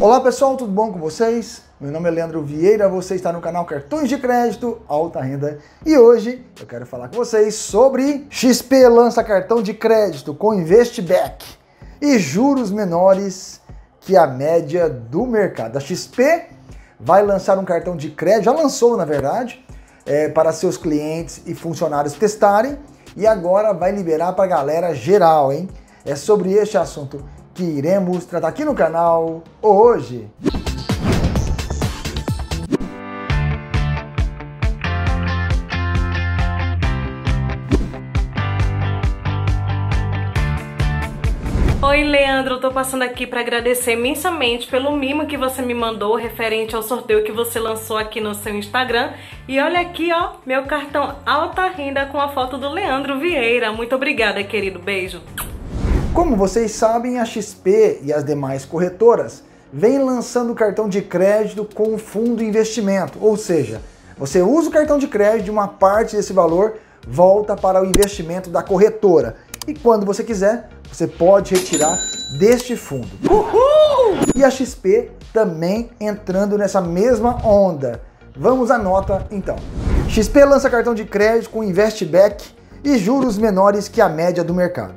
Olá pessoal, tudo bom com vocês? Meu nome é Leandro Vieira, você está no canal Cartões de Crédito Alta Renda e hoje eu quero falar com vocês sobre XP lança cartão de crédito com InvestBack e juros menores que a média do mercado. A XP vai lançar um cartão de crédito, já lançou na verdade, para seus clientes e funcionários testarem e agora vai liberar para a galera geral, hein? É sobre este assunto que iremos tratar aqui no canal hoje. Oi Leandro, eu tô passando aqui para agradecer imensamente pelo mimo que você me mandou referente ao sorteio que você lançou aqui no seu Instagram. E olha aqui, ó, meu cartão Alta Renda com a foto do Leandro Vieira. Muito obrigada, querido, beijo. Como vocês sabem, a XP e as demais corretoras vêm lançando cartão de crédito com fundo investimento, ou seja, você usa o cartão de crédito, uma parte desse valor volta para o investimento da corretora e quando você quiser, você pode retirar deste fundo. Uhul! E a XP também entrando nessa mesma onda. Vamos à nota então. XP lança cartão de crédito com InvestBack e juros menores que a média do mercado.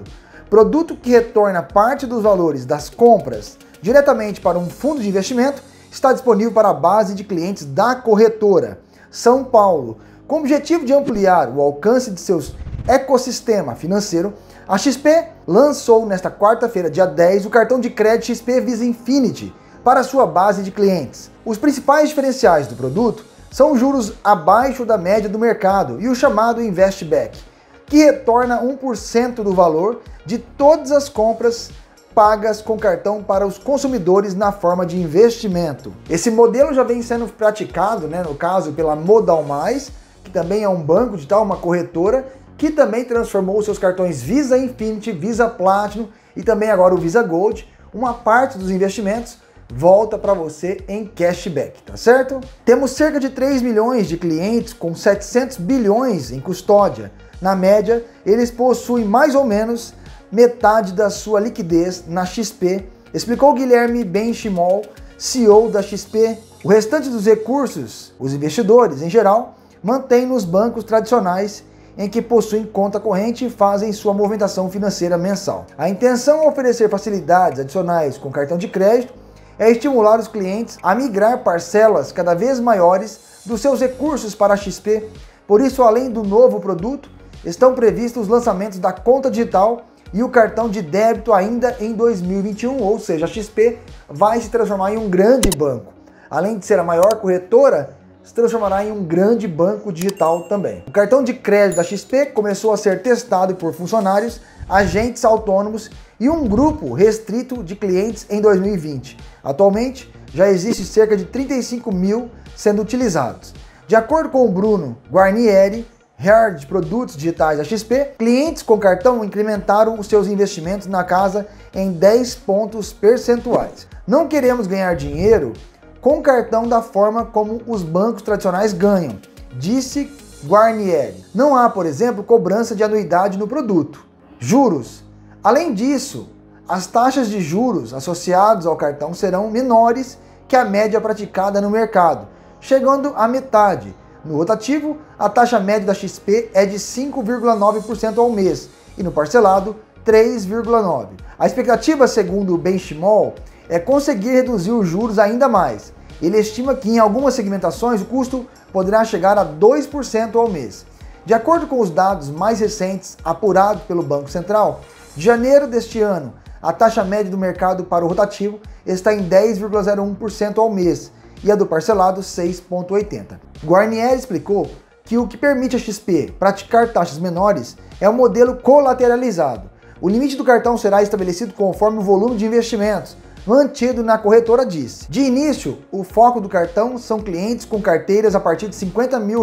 Produto que retorna parte dos valores das compras diretamente para um fundo de investimento está disponível para a base de clientes da corretora São Paulo. Com o objetivo de ampliar o alcance de seus ecossistema financeiro, a XP lançou nesta quarta-feira, dia 10, o cartão de crédito XP VISA INFINITE para sua base de clientes. Os principais diferenciais do produto são juros abaixo da média do mercado e o chamado InvestBack, que retorna 1% do valor de todas as compras pagas com cartão para os consumidores na forma de investimento. Esse modelo já vem sendo praticado, né, no caso, pela Modal Mais, que também é um banco digital, uma corretora, que também transformou seus cartões Visa Infinity, Visa Platinum e também agora o Visa Gold. Uma parte dos investimentos volta para você em cashback, tá certo? Temos cerca de 3 milhões de clientes com 700 bilhões em custódia. Na média, eles possuem mais ou menos metade da sua liquidez na XP, explicou Guilherme Benchimol, CEO da XP. O restante dos recursos, os investidores em geral, mantêm nos bancos tradicionais em que possuem conta corrente e fazem sua movimentação financeira mensal. A intenção é oferecer facilidades adicionais com cartão de crédito é estimular os clientes a migrar parcelas cada vez maiores dos seus recursos para a XP. Por isso, além do novo produto, estão previstos os lançamentos da conta digital e o cartão de débito ainda em 2021, ou seja, a XP vai se transformar em um grande banco. Além de ser a maior corretora, se transformará em um grande banco digital também. O cartão de crédito da XP começou a ser testado por funcionários, agentes autônomos e um grupo restrito de clientes em 2020. Atualmente, já existe cerca de 35 mil sendo utilizados. De acordo com o Bruno Guarnieri, head de produtos digitais da XP, clientes com cartão incrementaram os seus investimentos na casa em 10 pontos percentuais. Não queremos ganhar dinheiro com cartão da forma como os bancos tradicionais ganham, disse Guarnieri. Não há, por exemplo, cobrança de anuidade no produto. Juros. Além disso, as taxas de juros associadas ao cartão serão menores que a média praticada no mercado, chegando à metade. No rotativo, a taxa média da XP é de 5,9% ao mês e no parcelado, 3,9%. A expectativa, segundo o Benchimol, é conseguir reduzir os juros ainda mais. Ele estima que em algumas segmentações o custo poderá chegar a 2% ao mês. De acordo com os dados mais recentes apurados pelo Banco Central, de janeiro deste ano, a taxa média do mercado para o rotativo está em 10,01% ao mês e a do parcelado 6,80%. Guarnieri explicou que o que permite a XP praticar taxas menores é o modelo colateralizado. O limite do cartão será estabelecido conforme o volume de investimentos mantido na corretora, disse. De início, o foco do cartão são clientes com carteiras a partir de R$50 mil.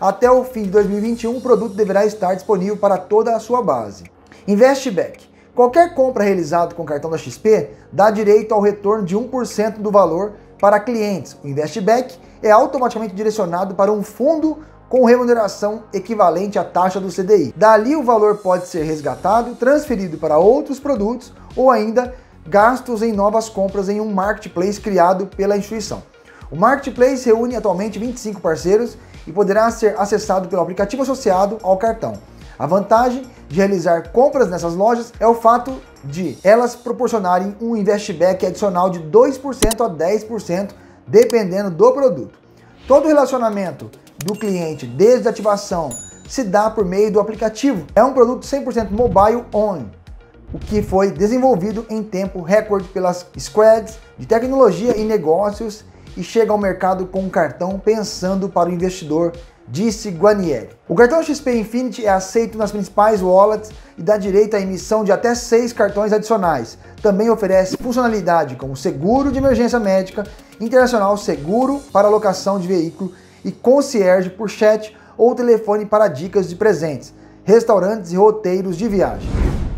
Até o fim de 2021, o produto deverá estar disponível para toda a sua base. InvestBack. Qualquer compra realizada com o cartão da XP dá direito ao retorno de 1% do valor para clientes. O InvestBack é automaticamente direcionado para um fundo com remuneração equivalente à taxa do CDI. Dali o valor pode ser resgatado, transferido para outros produtos ou ainda gastos em novas compras em um marketplace criado pela instituição. O marketplace reúne atualmente 25 parceiros e poderá ser acessado pelo aplicativo associado ao cartão. A vantagem de realizar compras nessas lojas é o fato de elas proporcionarem um investback adicional de 2% a 10%, dependendo do produto. Todo o relacionamento do cliente desde a ativação se dá por meio do aplicativo. É um produto 100% mobile on, o que foi desenvolvido em tempo recorde pelas squads de tecnologia e negócios e chega ao mercado com um cartão pensando para o investidor, disse Guarnieri. O cartão XP Infinity é aceito nas principais wallets e dá direito à emissão de até 6 cartões adicionais. Também oferece funcionalidade como seguro de emergência médica, internacional seguro para locação de veículo e concierge por chat ou telefone para dicas de presentes, restaurantes e roteiros de viagem.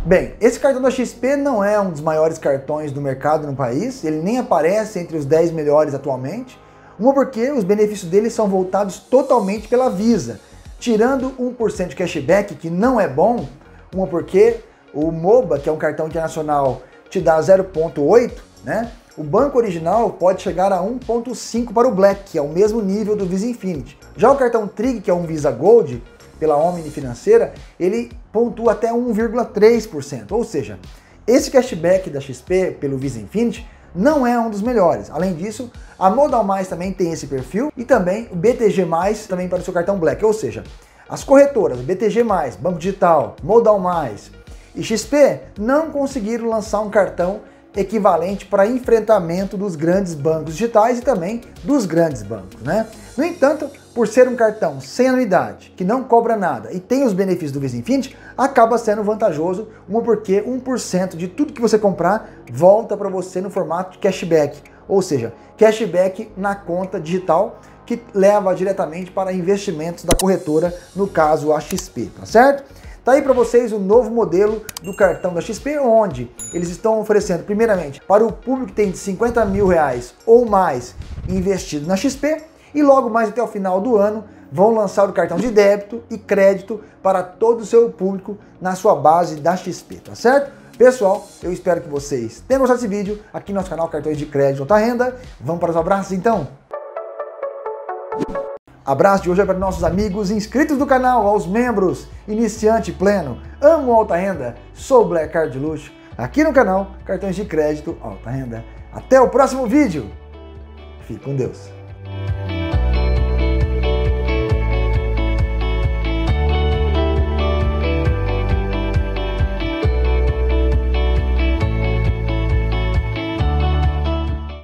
Bem, esse cartão da XP não é um dos maiores cartões do mercado no país, ele nem aparece entre os 10 melhores atualmente. Uma porque os benefícios dele são voltados totalmente pela Visa, tirando 1% de cashback, que não é bom. Uma porque o MOBA, que é um cartão internacional, te dá 0,8, né? O Banco Original pode chegar a 1,5 para o Black, que é o mesmo nível do Visa Infinite. Já o cartão Trig, que é um Visa Gold, pela Omni Financeira, ele pontua até 1,3%. Ou seja, esse cashback da XP pelo Visa Infinite não é um dos melhores. Além disso, a Modal Mais também tem esse perfil e também o BTG Mais também para o seu cartão Black. Ou seja, as corretoras BTG Mais, Banco Digital, Modal Mais e XP não conseguiram lançar um cartão equivalente para enfrentamento dos grandes bancos digitais e também dos grandes bancos, né? No entanto, por ser um cartão sem anuidade, que não cobra nada e tem os benefícios do Visa Infinite, acaba sendo vantajoso, uma porque 1% de tudo que você comprar volta para você no formato de cashback, ou seja, cashback na conta digital que leva diretamente para investimentos da corretora, no caso a XP, tá certo? Tá aí para vocês o novo modelo do cartão da XP, onde eles estão oferecendo primeiramente para o público que tem de 50 mil reais ou mais investido na XP e logo mais até o final do ano vão lançar o cartão de débito e crédito para todo o seu público na sua base da XP, tá certo? Pessoal, eu espero que vocês tenham gostado desse vídeo aqui no nosso canal Cartões de Crédito Alta Renda. Vamos para os abraços então? Abraço de hoje é para nossos amigos inscritos do canal, aos membros, iniciante pleno, amo alta renda, sou Black Card de Luxo, aqui no canal Cartões de Crédito Alta Renda. Até o próximo vídeo, fique com Deus.